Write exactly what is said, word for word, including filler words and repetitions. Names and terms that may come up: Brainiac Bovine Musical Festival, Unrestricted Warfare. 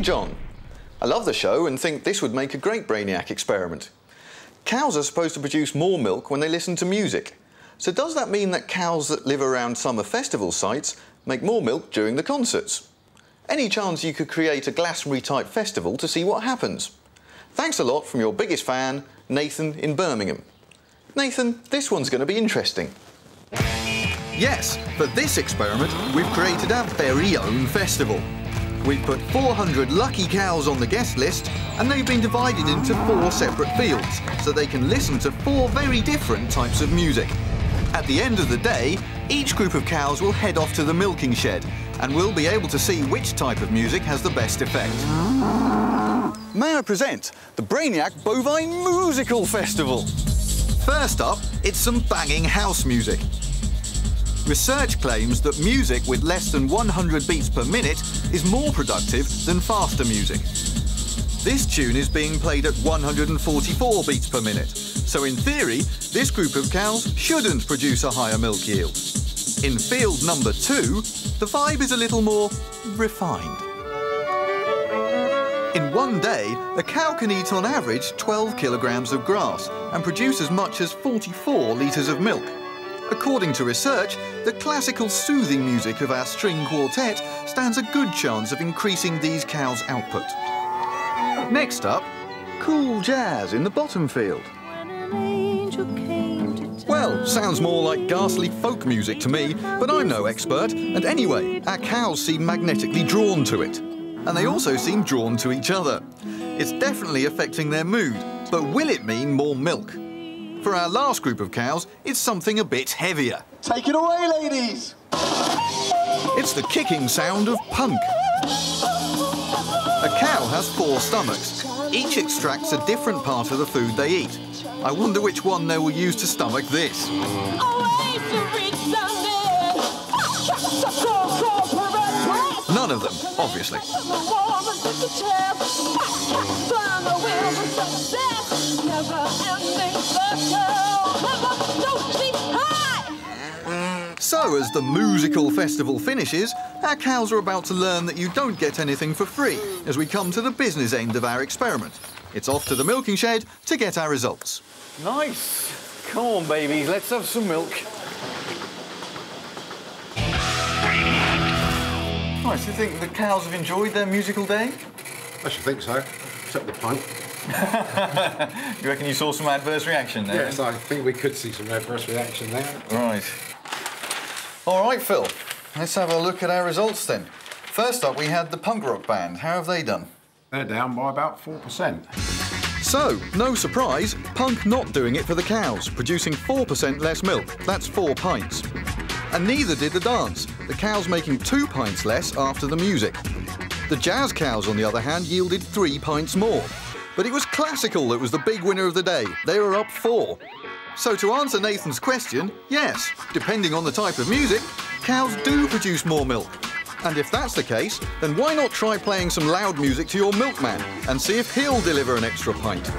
Hey John, I love the show and think this would make a great Brainiac experiment. Cows are supposed to produce more milk when they listen to music. So does that mean that cows that live around summer festival sites make more milk during the concerts? Any chance you could create a Glastonbury-type festival to see what happens? Thanks a lot from your biggest fan, Nathan in Birmingham. Nathan, this one's going to be interesting. Yes, for this experiment, we've created our very own festival. We've put four hundred lucky cows on the guest list, and they've been divided into four separate fields, so they can listen to four very different types of music. At the end of the day, each group of cows will head off to the milking shed, and we'll be able to see which type of music has the best effect. May I present the Brainiac Bovine Musical Festival? First up, it's some banging house music. Research claims that music with less than one hundred beats per minute is more productive than faster music. This tune is being played at one hundred forty-four beats per minute, so in theory, this group of cows shouldn't produce a higher milk yield. In field number two, the vibe is a little more refined. In one day, a cow can eat on average twelve kilograms of grass and produce as much as forty-four litres of milk. According to research, the classical soothing music of our string quartet stands a good chance of increasing these cows' output. Next up, cool jazz in the bottom field. Well, sounds more like ghastly folk music to me, but I'm no expert, and anyway, our cows seem magnetically drawn to it. And they also seem drawn to each other. It's definitely affecting their mood, but will it mean more milk? For our last group of cows, it's something a bit heavier. Take it away, ladies! It's the kicking sound of punk. A cow has four stomachs. Each extracts a different part of the food they eat. I wonder which one they will use to stomach this. None of them, obviously. So, as the musical festival finishes, our cows are about to learn that you don't get anything for free as we come to the business end of our experiment. It's off to the milking shed to get our results. Nice. Come on, babies, let's have some milk. Right, so you think the cows have enjoyed their musical day? I should think so, except the punk. You reckon you saw some adverse reaction there? Yes, I think we could see some adverse reaction there. Right. All right, Phil, let's have a look at our results then. First up, we had the punk rock band. How have they done? They're down by about four percent. So, no surprise, punk not doing it for the cows, producing four percent less milk. That's four pints. And neither did the dance, the cows making two pints less after the music. The jazz cows, on the other hand, yielded three pints more. But it was classical that was the big winner of the day. They were up four. So to answer Nathan's question, yes, depending on the type of music, cows do produce more milk. And if that's the case, then why not try playing some loud music to your milkman and see if he'll deliver an extra pint?